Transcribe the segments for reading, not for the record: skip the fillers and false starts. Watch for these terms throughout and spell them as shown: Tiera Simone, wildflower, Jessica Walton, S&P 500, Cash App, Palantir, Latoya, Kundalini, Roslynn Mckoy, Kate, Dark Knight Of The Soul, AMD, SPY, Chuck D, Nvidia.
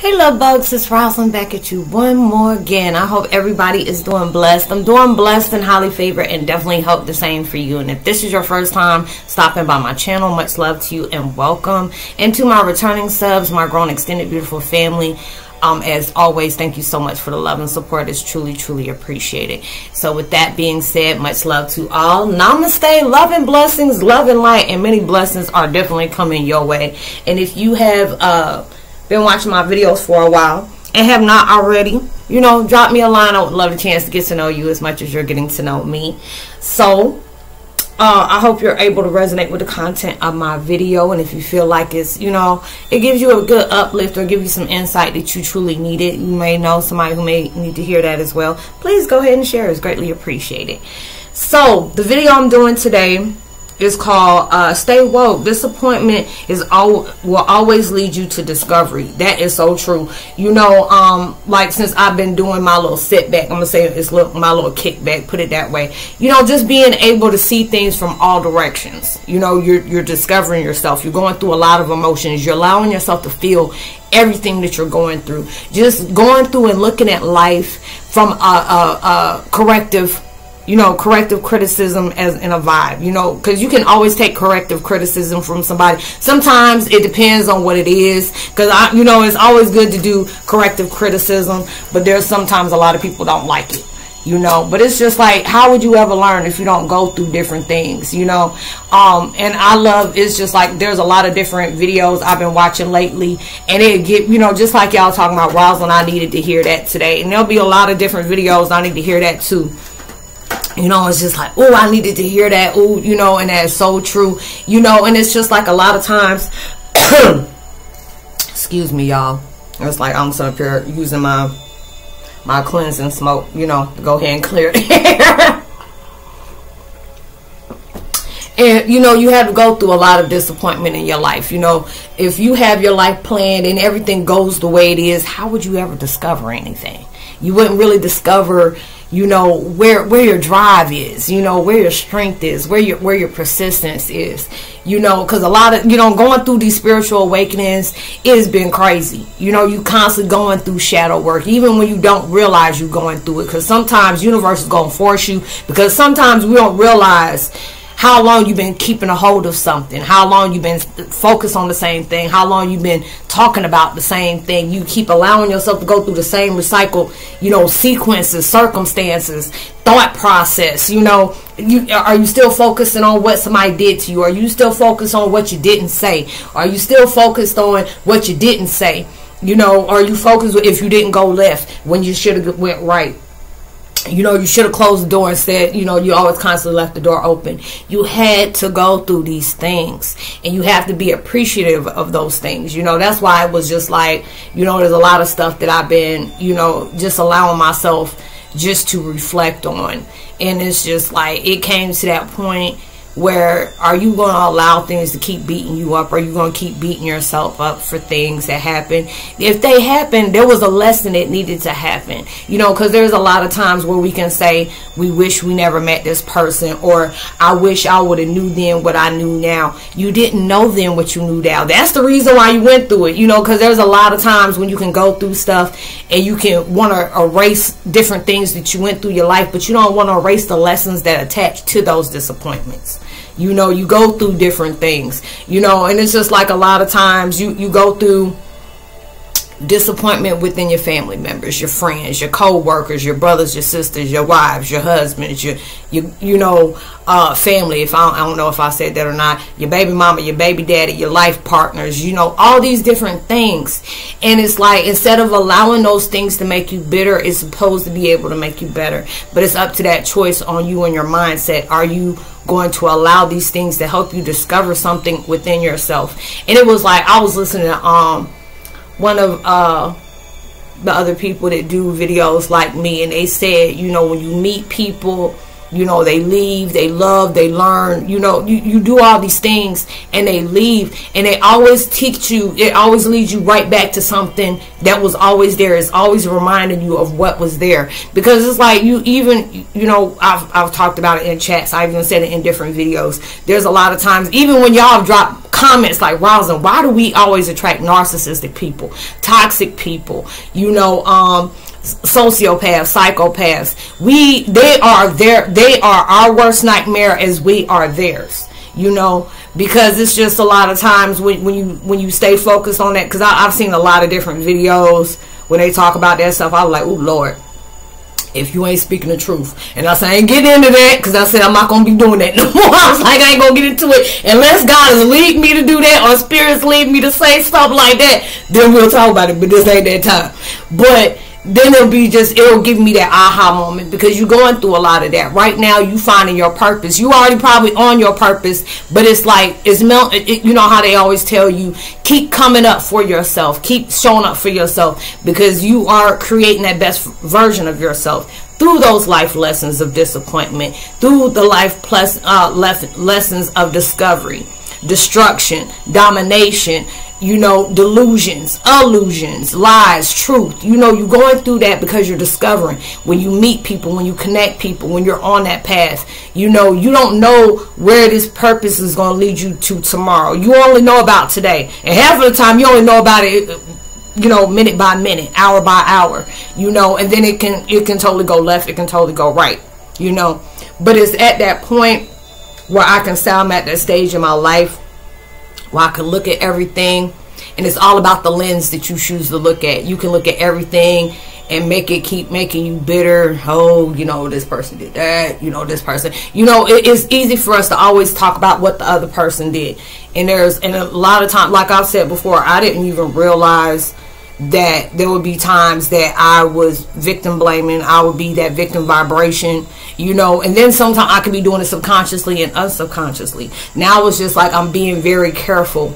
Hey love bugs, it's Roslynn back at you one more again. I hope everybody is doing blessed. I'm doing blessed and highly favored and definitely hope the same for you. And if this is your first time stopping by my channel, much love to you and welcome. And to my returning subs, my grown extended beautiful family, as always, thank you so much for the love and support. It's truly, truly appreciated. So with that being said, much love to all. Namaste, love and blessings, love and light, and many blessings are definitely coming your way. And if you have been watching my videos for a while and have not already, you know, drop me a line. I would love the chance to get to know you as much as you're getting to know me. So I hope you're able to resonate with the content of my video, and if you feel like it's, you know, it gives you a good uplift or give you some insight that you truly needed, you may know somebody who may need to hear that as well, please go ahead and share. It's greatly appreciated. So the video I'm doing today is called Stay Woke. Disappointment is will always lead you to discovery. That is so true. You know, like since I've been doing my little setback, I'm gonna say it's my little kickback, put it that way. You know, just being able to see things from all directions. You know, you're discovering yourself. You're going through a lot of emotions. You're allowing yourself to feel everything that you're going through. Just going through and looking at life from a corrective, you know, corrective criticism as in a vibe, you know, because you can always take corrective criticism from somebody. Sometimes it depends on what it is, because you know, it's always good to do corrective criticism, but there's sometimes a lot of people don't like it, you know. But it's just like, how would you ever learn if you don't go through different things, you know? And I love, it's just like there's a lot of different videos I've been watching lately, and it get, you know, just like y'all talking about, Roslynn, I needed to hear that today, and there'll be a lot of different videos I need to hear that too. You know, it's just like, oh, I needed to hear that. Oh, you know, and that's so true. You know, and it's just like a lot of times. Excuse me, y'all. It's like I'm sitting up here using my cleansing smoke, you know, to go ahead and clear the air. And, you know, you have to go through a lot of disappointment in your life. You know, if you have your life planned and everything goes the way it is, how would you ever discover anything? You wouldn't really discover, you know, where your drive is, you know, where your strength is, where your persistence is, you know, because a lot of, you know, going through these spiritual awakenings, it's been crazy. You know, you constantly going through shadow work, even when you don't realize you're going through it, because sometimes universe is going to force you, because sometimes we don't realize how long you've been keeping a hold of something, how long you've been focused on the same thing, how long you've been talking about the same thing. You keep allowing yourself to go through the same recycle, you know, sequences, circumstances, thought process. You know, are you still focusing on what somebody did to you? Are you still focused on what you didn't say? Are you still focused on what you didn't say? You know, are you focused if you didn't go left when you should have went right? You know, you should have closed the door instead. You know, you always constantly left the door open. You had to go through these things, and you have to be appreciative of those things. You know, that's why it was just like, you know, there's a lot of stuff that I've been, you know, just allowing myself just to reflect on. And it's just like, it came to that point where, are you going to allow things to keep beating you up? Are you going to keep beating yourself up for things that happen? If they happen, there was a lesson that needed to happen. You know, because there's a lot of times where we can say, we wish we never met this person, or I wish I would have knew then what I knew now. You didn't know then what you knew now. That's the reason why you went through it. You know, because there's a lot of times when you can go through stuff and you can want to erase different things that you went through your life, but you don't want to erase the lessons that attach to those disappointments. You know, you go through different things, you know, and it's just like a lot of times you go through disappointment within your family members, your friends, your co-workers, your brothers, your sisters, your wives, your husbands, your family, if I don't know if I said that or not, your baby mama, your baby daddy, your life partners, you know, all these different things. And it's like, instead of allowing those things to make you bitter, it's supposed to be able to make you better, but it's up to that choice on you and your mindset. Are you going to allow these things to help you discover something within yourself? And it was like, I was listening to one of the other people that do videos like me, and they said, you know, when you meet people you know, they leave, they love, they learn, you know, you do all these things and they leave, and they always teach you, it always leads you right back to something that was always there. It's always reminding you of what was there, because it's like, you even, you know, I've talked about it in chats, I've even said it in different videos, there's a lot of times, even when y'all drop comments like, Roslynn, why do we always attract narcissistic people, toxic people, you know, sociopaths, psychopaths? They are our worst nightmare as we are theirs, you know, because it's just a lot of times when you stay focused on that, because I've seen a lot of different videos when they talk about that stuff. I was like, oh Lord, if you ain't speaking the truth. And I said, I ain't getting into that, because I said I'm not going to be doing that no more. I was like, I ain't going to get into it unless God is leading me to do that, or spirits lead me to say stuff like that, then we'll talk about it. But this ain't that time. But then it'll give me that aha moment, because you're going through a lot of that right now. You finding your purpose. You already probably on your purpose, but it's like, it's you know how they always tell you, keep coming up for yourself, keep showing up for yourself, because you are creating that best version of yourself through those life lessons of disappointment, through the life plus lessons of discovery, destruction, domination, you know, delusions, illusions, lies, truth. You know, you're going through that because you're discovering. When you meet people, when you connect people, when you're on that path, you know, you don't know where this purpose is going to lead you to tomorrow. You only know about today, and half of the time you only know about it, you know, minute by minute, hour by hour, you know, and then it can totally go left, it can totally go right, you know. But it's at that point where I can say I'm at that stage in my life where I can look at everything, and it's all about the lens that you choose to look at. You can look at everything and make it keep making you bitter. Oh, you know, this person did that, you know, this person, you know, it's easy for us to always talk about what the other person did. And a lot of times, like I've said before, I didn't even realize that there would be times that I was victim blaming. I would be that victim vibration, you know, and then sometimes I could be doing it subconsciously and unsubconsciously. Now it's just like I'm being very careful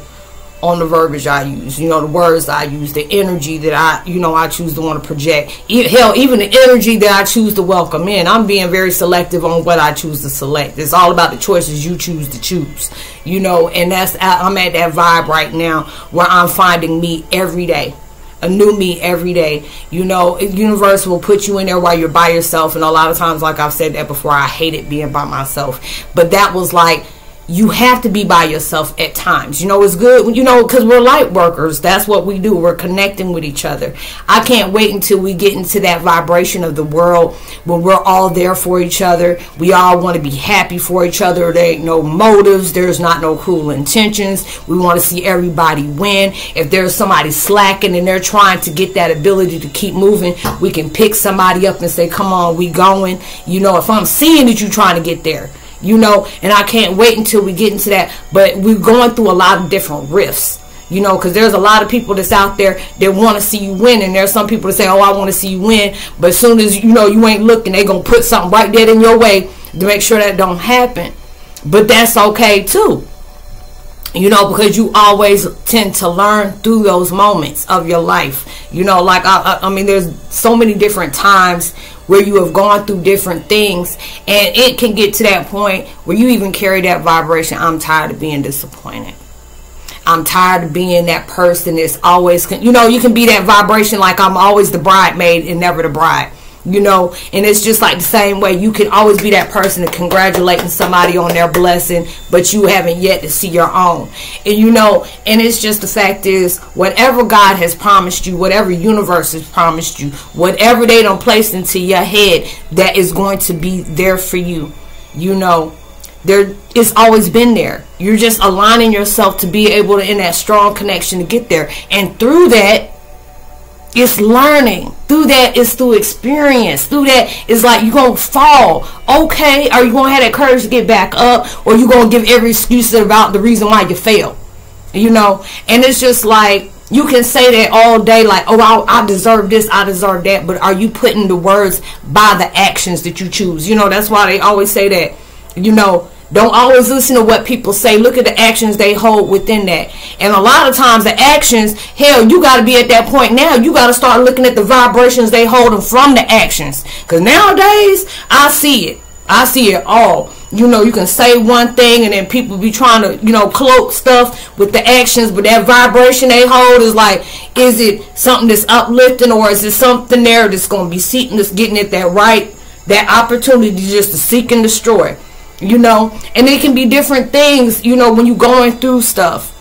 on the verbiage I use, you know, the words I use, the energy that I, you know, I choose to want to project. Hell, even the energy that I choose to welcome in, I'm being very selective on what I choose to select. It's all about the choices you choose to choose, you know, and that's, I'm at that vibe right now where I'm finding me every day. A new me every day, you know. Universe will put you in there while you're by yourself, and a lot of times, like I've said that before, I hated being by myself, but that was like, you have to be by yourself at times, you know. It's good, you know, because we're light workers, that's what we do, we're connecting with each other. I can't wait until we get into that vibration of the world when we're all there for each other, we all want to be happy for each other, there ain't no motives, there's not no cruel intentions, we want to see everybody win. If there's somebody slacking and they're trying to get that ability to keep moving, we can pick somebody up and say, come on, we going, you know. If I'm seeing that you're trying to get there, you know, and I can't wait until we get into that. But we're going through a lot of different rifts, you know, because there's a lot of people that's out there that want to see you win, and there's some people that say, oh, I want to see you win, but as soon as, you know, you ain't looking, they're going to put something right there in your way to make sure that don't happen. But that's okay too, you know, because you always tend to learn through those moments of your life, you know. Like I mean, there's so many different times where you have gone through different things, and it can get to that point where you even carry that vibration. I'm tired of being disappointed. I'm tired of being that person that's always, you know, you can be that vibration like, I'm always the bridesmaid and never the bride, you know. And it's just like the same way, you can always be that person congratulating somebody on their blessing, but you haven't yet to see your own. And you know, and it's just, the fact is, whatever God has promised you, whatever universe has promised you, whatever they don't place into your head, that is going to be there for you, you know. There, it's always been there. You're just aligning yourself to be able to, in that strong connection, to get there. And through that, it's learning. Through that, it's through experience. Through that, it's like, you're going to fall. Okay, are you going to have that courage to get back up? Or you going to give every excuse about the reason why you failed? You know, and it's just like, you can say that all day, like, oh, I deserve this, I deserve that. But are you putting the words by the actions that you choose? You know, that's why they always say that, you know, don't always listen to what people say. Look at the actions they hold within that. And a lot of times the actions, hell, you got to be at that point now. You got to start looking at the vibrations they holding from the actions. Because nowadays, I see it. I see it all. You know, you can say one thing and then people be trying to, you know, cloak stuff with the actions, but that vibration they hold is like, is it something that's uplifting, or is it something there that's going to be seeking, that's getting at that right, that opportunity just to seek and destroy, you know? And it can be different things, you know, when you're going through stuff.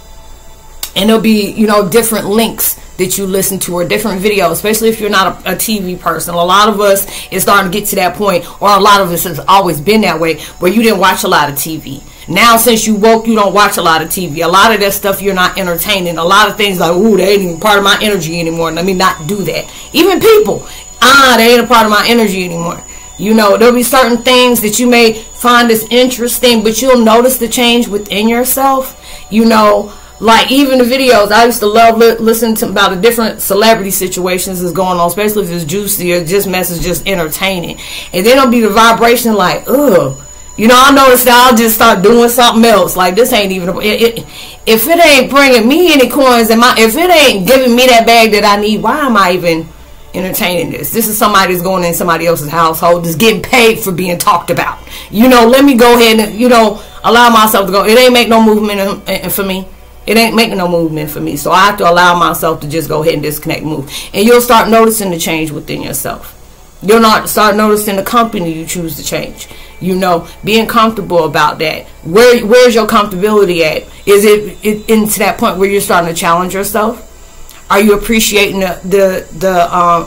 And it'll be, you know, different links that you listen to or different videos, especially if you're not a TV person. A lot of us is starting to get to that point, or a lot of us has always been that way, where you didn't watch a lot of TV. Now, since you woke, you don't watch a lot of TV. A lot of that stuff you're not entertaining. A lot of things like, ooh, they ain't even part of my energy anymore. Let me not do that. Even people, they ain't a part of my energy anymore. You know, there'll be certain things that you may find as interesting, but you'll notice the change within yourself, you know. Like, even the videos, I used to love listening to about the different celebrity situations that's going on, especially if it's juicy or just message, just entertaining. And then it'll be the vibration like, ugh. You know, I noticed that I'll just start doing something else. Like, this ain't even, if it ain't bringing me any coins, if it ain't giving me that bag that I need, why am I even entertaining this? This is somebody that's going in somebody else's household, just getting paid for being talked about. You know, let me go ahead and, you know, allow myself to go. It ain't make no movement for me. It ain't making no movement for me. So I have to allow myself to just go ahead and disconnect, move. And you'll start noticing the change within yourself. You'll not start noticing the company you choose to change. You know, being comfortable about that. Where's your comfortability at? Is it into that point where you're starting to challenge yourself? Are you appreciating the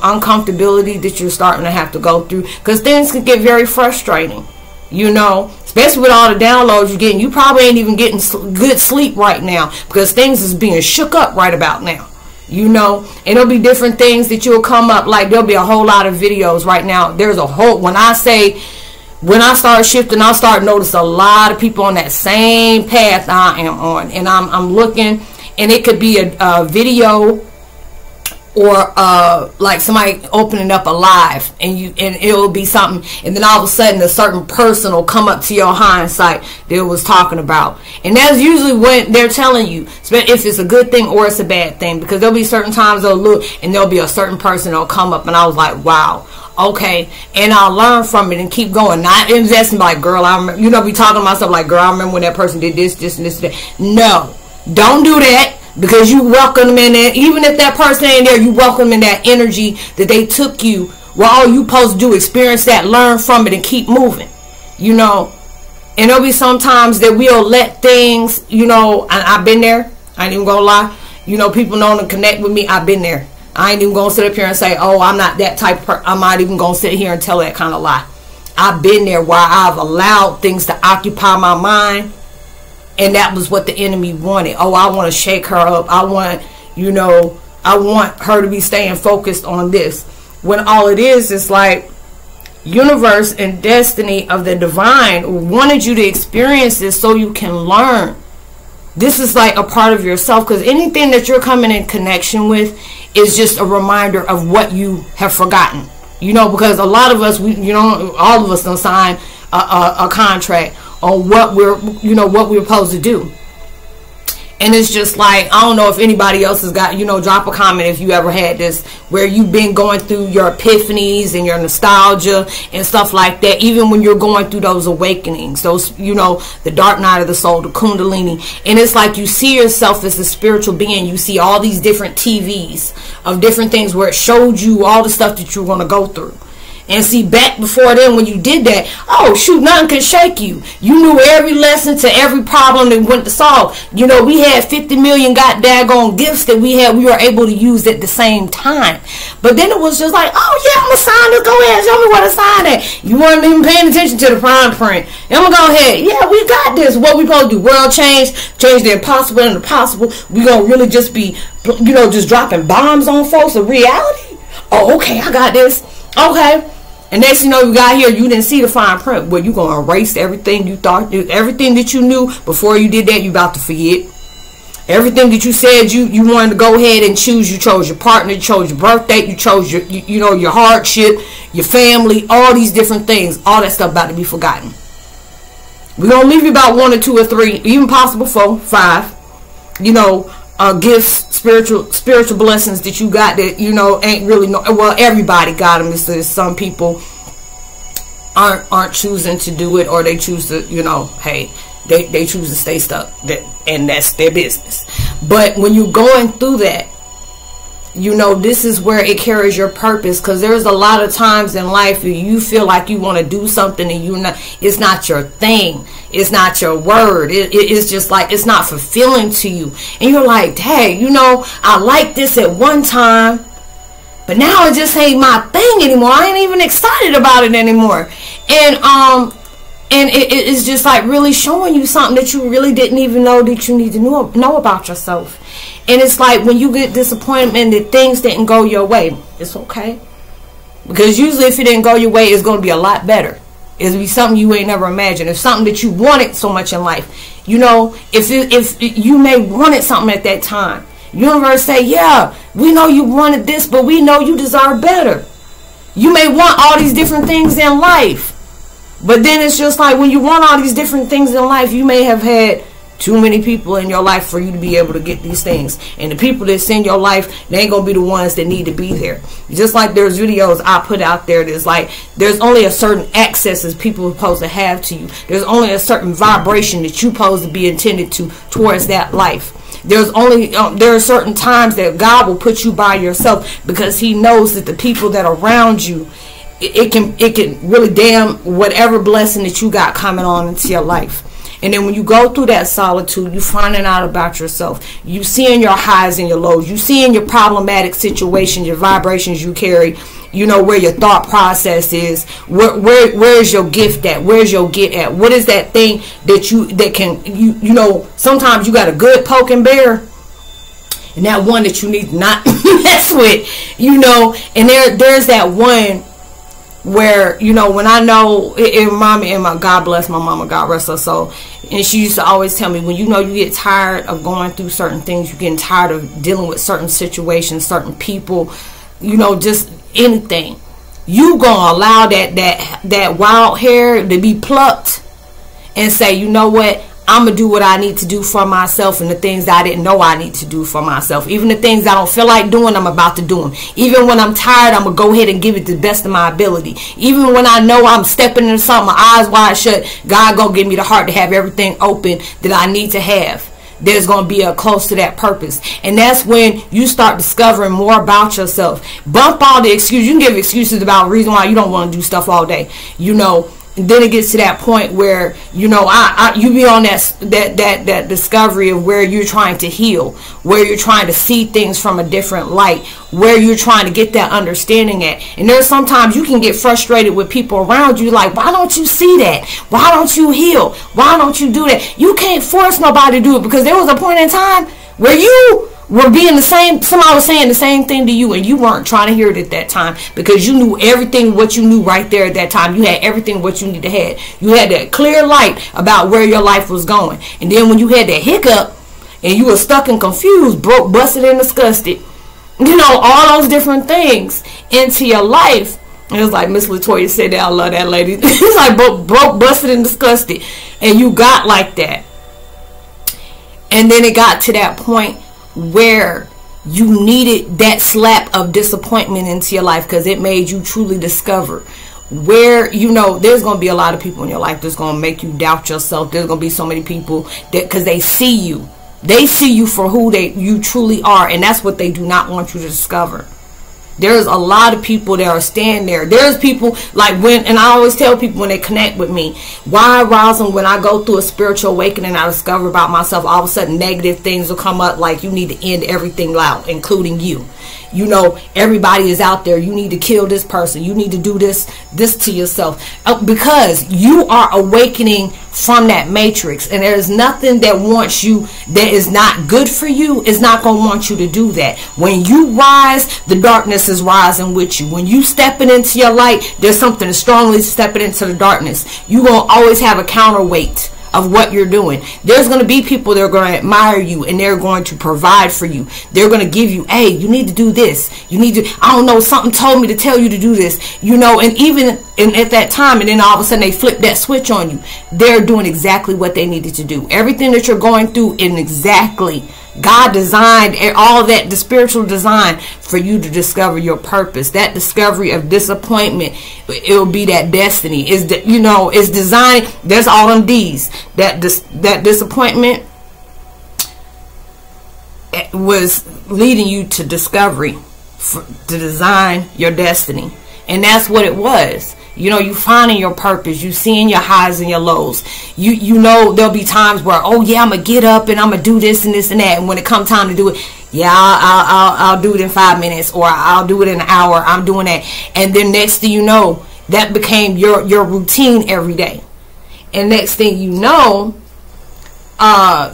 uncomfortability that you're starting to have to go through? Because things can get very frustrating. You know, especially with all the downloads you're getting, you probably ain't even getting good sleep right now because things is being shook up right about now. You know, and there'll be different things that you'll come up, like there'll be a whole lot of videos right now. There's a whole, when I start shifting, I start noticing a lot of people on that same path I am on, and I'm looking, and it could be a video or like somebody opening up a live, and it'll be something, and then all of a sudden a certain person will come up to your hindsight that it was talking about. And that's usually when they're telling you if it's a good thing or it's a bad thing, because there'll be certain times they'll look and there'll be a certain person that'll come up, and I was like, wow, okay. And I'll learn from it and keep going, not investing like, girl, I remember, you know, be talking to myself like, girl, I remember when that person did this, this, and this, and that. No, don't do that. Because you welcome them in there. Even if that person ain't there, you welcome in that energy that they took you. Well, all you supposed to do, experience that, learn from it, and keep moving. You know. And there'll be sometimes that we'll let things, you know, I've been there. I ain't even gonna lie. You know, people know to connect with me. I've been there. I ain't even gonna sit up here and say, oh, I'm not that type of person. I'm not even gonna sit here and tell that kind of lie. I've been there where I've allowed things to occupy my mind. And that was what the enemy wanted. Oh, I want to shake her up. I want, you know, I want her to be staying focused on this. When all it is like universe and destiny of the divine wanted you to experience this so you can learn. This is like a part of yourself, because anything that you're coming in connection with is just a reminder of what you have forgotten. You know, because a lot of us, you know, all of us don't sign a contract on what we're, you know, what we're supposed to do. And it's just like, I don't know if anybody else has got, you know, drop a comment if you ever had this, where you've been going through your epiphanies and your nostalgia and stuff like that, even when you're going through those awakenings, those, you know, the Dark Knight of the Soul, the Kundalini. And it's like you see yourself as a spiritual being. You see all these different TVs of different things where it showed you all the stuff that you're going to go through. And see, back before then, when you did that, oh, shoot, nothing can shake you. You knew every lesson to every problem that went to solve. You know, we had 50 million goddamn gifts that we had. We were able to use at the same time. But then it was just like, oh, yeah, I'm going to sign this. Go ahead. Show me where to sign at. You weren't even paying attention to the fine print. I'm going to go ahead. Yeah, we got this. What we supposed to do? World change the impossible and the possible. We going to really just be, you know, just dropping bombs on folks of reality? Oh, okay, I got this. Okay. And next you know, you got here, you didn't see the fine print. Well, you're going to erase everything you thought, everything that you knew before you did that, you're about to forget. Everything that you said you wanted to go ahead and choose, you chose your partner, you chose your birthday, you chose your, you know, your hardship, your family, all these different things, all that stuff about to be forgotten. We're going to leave you about 1 or 2 or 3, even possible 4, 5, you know, gifts, spiritual blessings that you got that, you know, ain't really, well, everybody got them. It's just some people aren't choosing to do it, or they choose to, you know, hey, they choose to stay stuck, and that's their business. But when you're going through that, you know, this is where it carries your purpose, because there's a lot of times in life you feel like you want to do something and you're not, it's not your thing, it's not your word, it's just like it's not fulfilling to you, and you're like, hey, you know, I like this at one time, but now it just ain't my thing anymore. I ain't even excited about it anymore. And it's just like really showing you something that you really didn't even know that you need to know about yourself. And it's like when you get disappointment that things didn't go your way, it's okay. Because usually if it didn't go your way, it's going to be a lot better. It'll be something you ain't never imagined. It's something that you wanted so much in life. You know, if you may wanted something at that time. Universe say, yeah, we know you wanted this, but we know you deserve better. You may want all these different things in life. But then it's just like when you want all these different things in life, you may have had too many people in your life for you to be able to get these things. And the people that's in your life, they ain't going to be the ones that need to be there. Just like there's videos I put out there that's like, there's only a certain access that people are supposed to have to you. There's only a certain vibration that you're supposed to be intended to towards that life. There's only there are certain times that God will put you by yourself, because he knows that the people that are around you, it can really damn whatever blessing that you got coming on into your life. And then when you go through that solitude, you finding out about yourself. You seeing your highs and your lows. You seeing your problematic situation, your vibrations you carry. You know where your thought process is. Where's your gift at? Where's your get at? What is that thing that you know? Sometimes you got a good poke and bear, and that one that you need to not mess with. You know, and there's that one where, you know, when I know it reminded me, and my God bless my mama, God rest her soul, and she used to always tell me, when you know you get tired of going through certain things, you're getting tired of dealing with certain situations, certain people, you know, just anything, you gonna allow that wild hair to be plucked and say, you know what, I'm going to do what I need to do for myself, and the things that I didn't know I need to do for myself. Even the things I don't feel like doing, I'm about to do them. Even when I'm tired, I'm going to go ahead and give it the best of my ability. Even when I know I'm stepping into something, my eyes wide shut, God going to give me the heart to have everything open that I need to have. There's going to be a close to that purpose. And that's when you start discovering more about yourself. Bump all the excuses. You can give excuses about reason why you don't want to do stuff all day. You know, and then it gets to that point where, you know, you be on that discovery of where you're trying to heal, where you're trying to see things from a different light, where you're trying to get that understanding at. And there's sometimes you can get frustrated with people around you, like, why don't you see that? Why don't you heal? Why don't you do that? You can't force nobody to do it, because there was a point in time where you were being the same, somebody was saying the same thing to you, and you weren't trying to hear it at that time, because you knew everything what you knew right there at that time. You had everything what you needed to have. You had that clear light about where your life was going. And then when you had that hiccup and you were stuck and confused, broke, busted, and disgusted, you know, all those different things into your life. And it was like Miss Latoya said that, I love that lady. It's like broke, busted, and disgusted. And you got like that. And then it got to that point where you needed that slap of disappointment into your life, because it made you truly discover where, you know, there's going to be a lot of people in your life that's going to make you doubt yourself. There's going to be so many people that, because they see you. They see you for who you truly are, and that's what they do not want you to discover. There's a lot of people that are standing there. There's people like when, and I always tell people when they connect with me, why, Roslynn, when I go through a spiritual awakening, I discover about myself, all of a sudden negative things will come up, like you need to end everything loud, including you. You know, everybody is out there. You need to kill this person. You need to do this to yourself, because you are awakening from that matrix, and there's nothing that wants you that is not good for you. It's not going to want you to do that. When you rise, the darkness is rising with you. When you stepping into your light, there's something strongly stepping into the darkness. You're going to always have a counterweight of what you're doing. There's going to be people that are going to admire you, and they're going to provide for you. They're going to give you, hey, you need to do this. You need to, I don't know, something told me to tell you to do this. You know, and even at that time, and then all of a sudden they flip that switch on you. They're doing exactly what they needed to do. Everything that you're going through is exactly God designed all that, the spiritual design, for you to discover your purpose. That discovery of disappointment, it will be that destiny. Is that, you know, it's designed. There's all them D's. That disappointment was leading you to discovery, to design your destiny. And that's what it was. You know, you finding your purpose. You seeing your highs and your lows. You know, there'll be times where, oh yeah, I'm going to get up and I'm going to do this and this and that. And when it comes time to do it, yeah, I'll do it in 5 minutes, or I'll do it in an hour. I'm doing that. And then next thing you know, that became your routine every day. And next thing you know, all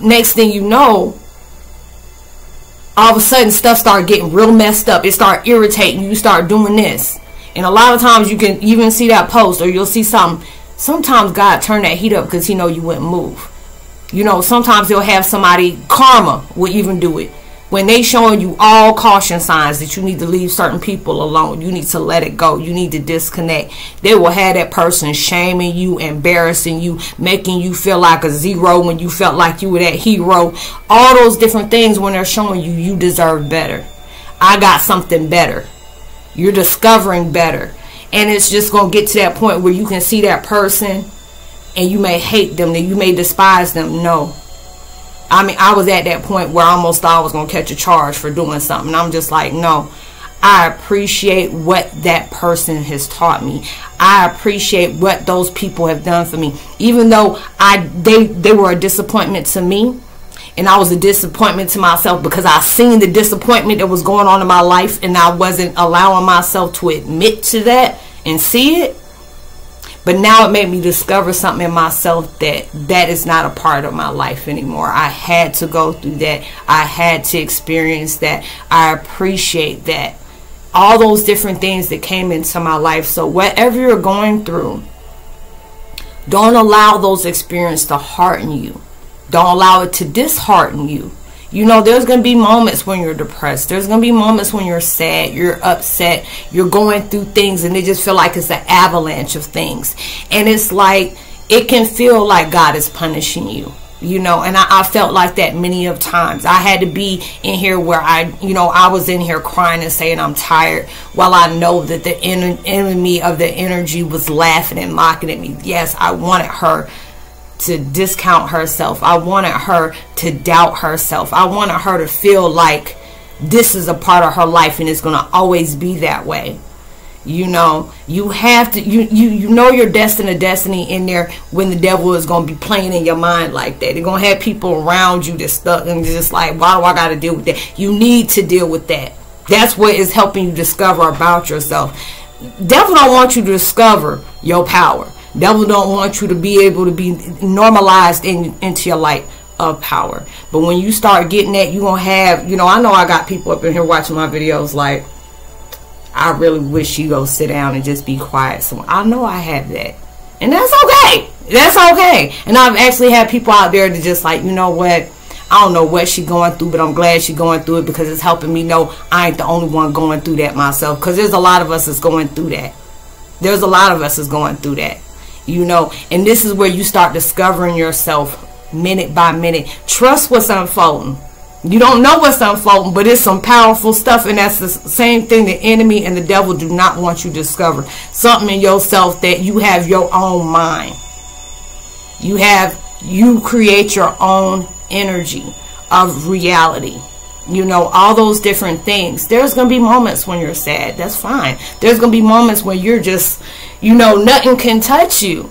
of a sudden stuff started getting real messed up. It started irritating you. You start doing this. And a lot of times you can even see that post, or you'll see something. Sometimes God turned that heat up because he know you wouldn't move. You know, sometimes he'll have somebody, karma will even do it. When they showing you all caution signs that you need to leave certain people alone, you need to let it go, you need to disconnect, they will have that person shaming you, embarrassing you, making you feel like a zero when you felt like you were that hero. All those different things, when they're showing you, you deserve better. I got something better. You're discovering better. And it's just going to get to that point where you can see that person and you may hate them, and you may despise them. No. I mean, I was at that point where I almost thought I was going to catch a charge for doing something. I'm just like, no. I appreciate what that person has taught me. I appreciate what those people have done for me. Even though they were a disappointment to me, and I was a disappointment to myself because I seen the disappointment that was going on in my life, and I wasn't allowing myself to admit to that and see it. But now it made me discover something in myself that is not a part of my life anymore. I had to go through that. I had to experience that. I appreciate that. All those different things that came into my life. So whatever you're going through, don't allow those experiences to harden you. Don't allow it to dishearten you. You know, there's going to be moments when you're depressed. There's going to be moments when you're sad, you're upset, you're going through things, and they just feel like it's an avalanche of things. And it's like, it can feel like God is punishing you. You know, and I felt like that many of times. I had to be in here where I was in here crying and saying I'm tired, while I know that the enemy of the energy was laughing and mocking at me. Yes, I wanted her to discount herself. I wanted her to doubt herself. I wanted her to feel like this is a part of her life and it's going to always be that way. You know, you have to, you know you're destined a destiny in there when the devil is going to be playing in your mind like that. They're going to have people around you that's stuck and just like, why do I got to deal with that? You need to deal with that. That's what is helping you discover about yourself. Devil don't want you to discover your power. Devil don't want you to be able to be normalized into your light of power. But when you start getting that, you're going to have, you know, I know I got people up in here watching my videos like, I really wish you go sit down and just be quiet. So I know I have that. And that's okay. That's okay. And I've actually had people out there that just like, you know what? I don't know what she's going through, but I'm glad she's going through it because it's helping me know I ain't the only one going through that myself. Because there's a lot of us that's going through that. There's a lot of us that's going through that. You know, and this is where you start discovering yourself minute by minute. Trust what's unfolding. You don't know what's unfolding, but it's some powerful stuff, and that's the same thing the enemy and the devil do not want you to discover. Something in yourself that you have your own mind. You create your own energy of reality. You know, all those different things. There's going to be moments when you're sad. That's fine. There's going to be moments when you're just, you know, nothing can touch you.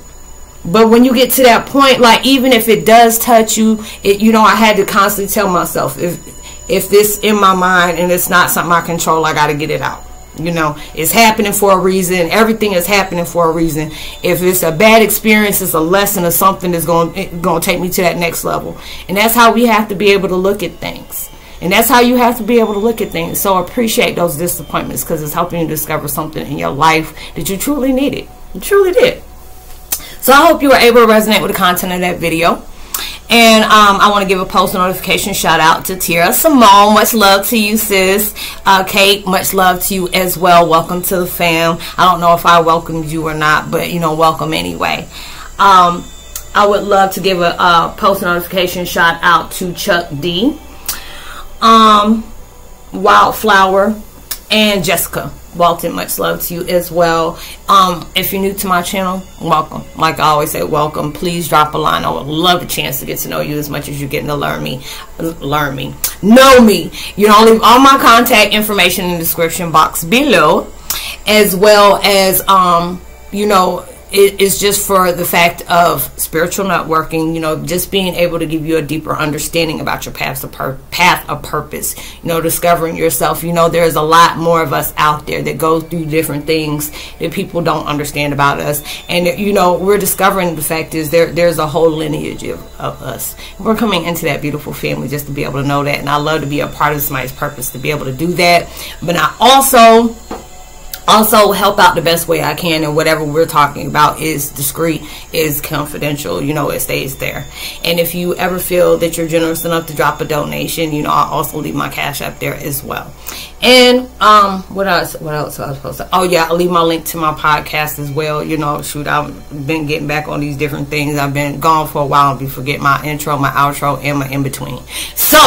But when you get to that point, like, even if it does touch you, you know, I had to constantly tell myself, if this in my mind and it's not something I control, I got to get it out. You know, it's happening for a reason. Everything is happening for a reason. If it's a bad experience, it's a lesson or something that's going to take me to that next level. And that's how we have to be able to look at things. And that's how you have to be able to look at things. So appreciate those disappointments because it's helping you discover something in your life that you truly needed. You truly did. So I hope you were able to resonate with the content of that video. And I want to give a post notification shout out to Tiera Simone. Much love to you, sis. Kate, much love to you as well. Welcome to the fam. I don't know if I welcomed you or not, but, you know, welcome anyway. I would love to give a post notification shout out to Chuck D. Wildflower, and Jessica Walton. Much love to you as well. If you're new to my channel, welcome. Like I always say, welcome. Please drop a line. I would love a chance to get to know you as much as you're getting to know me. You know, I'll leave all my contact information in the description box below, as well as you know, it's just for the fact of spiritual networking, you know, just being able to give you a deeper understanding about your path of purpose, you know, discovering yourself. You know, there's a lot more of us out there that go through different things that people don't understand about us. And, you know, we're discovering the fact is there's a whole lineage of us. We're coming into that beautiful family just to be able to know that. And I love to be a part of somebody's purpose, to be able to do that. But I also help out the best way I can, and whatever we're talking about is discreet, is confidential, you know, it stays there. And if you ever feel that you're generous enough to drop a donation, you know, I also leave my Cash App there as well. And what else was I supposed to? Oh yeah, I'll leave my link to my podcast as well. You know, shoot, I've been getting back on these different things. I've been gone for a while and be forgetting my intro, my outro, and my in-between. So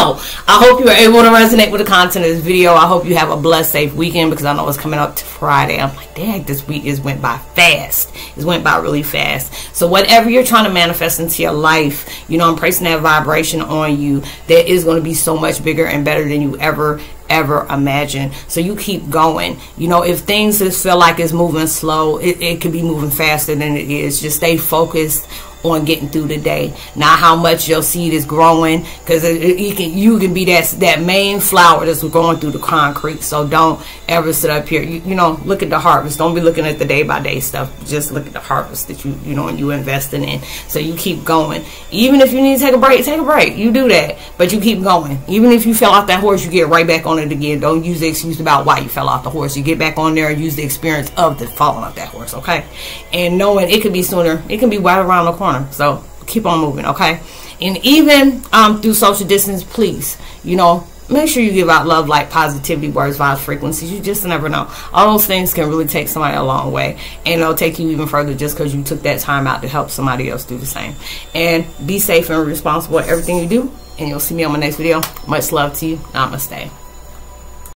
I hope you were able to resonate with the content of this video. I hope you have a blessed, safe weekend, because I know it's coming up to Friday. I'm like, dang, this week is went by fast. It went by really fast. So whatever you're trying to manifest into your life, you know, I'm placing that vibration on you that is going to be so much bigger and better than you ever imagine. So you keep going. You know, if things just feel like it's moving slow, it could be moving faster than it is. Just stay focused on getting through the day, not how much your seed is growing, because you can be that main flower that's going through the concrete. So don't ever sit up here. You know, look at the harvest. Don't be looking at the day by day stuff. Just look at the harvest that you know, and you investing in. So you keep going. Even if you need to take a break, take a break. You do that, but you keep going. Even if you fell off that horse, you get right back on it again. Don't use the excuse about why you fell off the horse. You get back on there and use the experience of the falling off that horse, okay? And knowing it could be sooner, it can be right around the corner. So keep on moving, okay? And even through social distance, please, you know, make sure you give out love, light, positivity, words, vibes, frequencies. You just never know. All those things can really take somebody a long way, and it'll take you even further just because you took that time out to help somebody else do the same. And be safe and responsible at everything you do, and you'll see me on my next video. Much love to you. Namaste.